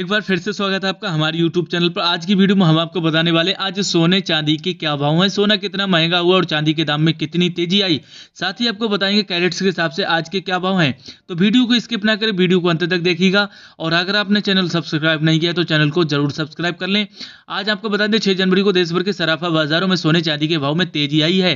एक बार फिर से स्वागत है आपका हमारे YouTube चैनल पर। आज की वीडियो में हम आपको बताने वाले आज सोने चांदी के क्या भाव हैं, सोना कितना महंगा हुआ और चांदी के दाम में कितनी तेजी आई। साथ ही आपको बताएंगे कैरेट्स के हिसाब से आज के क्या भाव हैं। तो वीडियो को स्किप ना करें, वीडियो को अंत तक देखिएगा। और अगर आपने चैनल सब्सक्राइब नहीं किया तो चैनल को जरूर सब्सक्राइब कर लें। आज आपको बता दें 6 जनवरी को देश भर के सराफा बाजारों में सोने चांदी के भाव में तेजी आई है।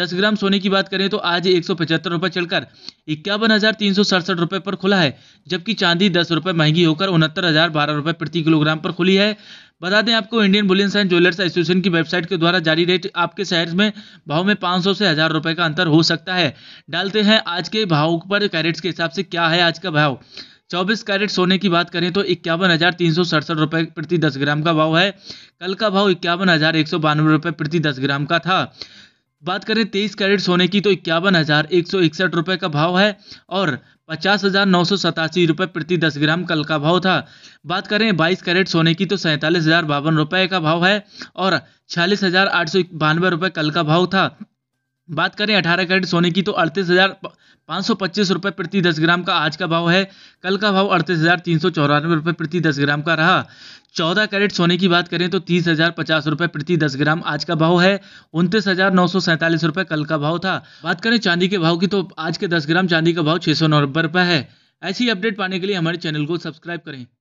10 ग्राम सोने की बात करें तो आज 175 रुपये चढ़कर 51,367 रुपये पर खुला है, जबकि चांदी 10 रुपये महंगी होकर 69,012 रुपये प्रति किलोग्राम पर खुली है। बता दें आपको Indian bullion and jewellers association की वेबसाइट के द्वारा जारी रेट आपके शहर में भाव में 500 से 1000 रुपए का अंतर हो सकता है। डालते हैं आज के भाव पर कैरेट्स के हिसाब से क्या है आज का भाव। 24 कैरेट सोने की बात करें तो 51,367 रुपये प्रति 10 ग्राम का भाव है। कल का भाव 51,192 रुपये प्रति 10 ग्राम का था। बात करें 23 कैरेट सोने की तो 51,161 रुपये का भाव है और 50,987 रुपये प्रति 10 ग्राम कल का भाव था। बात करें 22 कैरेट सोने की तो 47,052 रुपये का भाव है और 46,892 रुपये कल का भाव था। बात करें 18 कैरेट सोने की तो 38,525 रुपये प्रति 10 ग्राम का आज का भाव है। कल का भाव 38,394 रुपये प्रति 10 ग्राम का रहा। 14 कैरेट सोने की बात करें तो 30,050 रुपये प्रति 10 ग्राम आज का भाव है। 29,947 रुपये कल का भाव था। बात करें चांदी के भाव की तो आज के 10 ग्राम चांदी का भाव 690 रुपये है। ऐसी अपडेट पाने के लिए हमारे चैनल को सब्सक्राइब करें।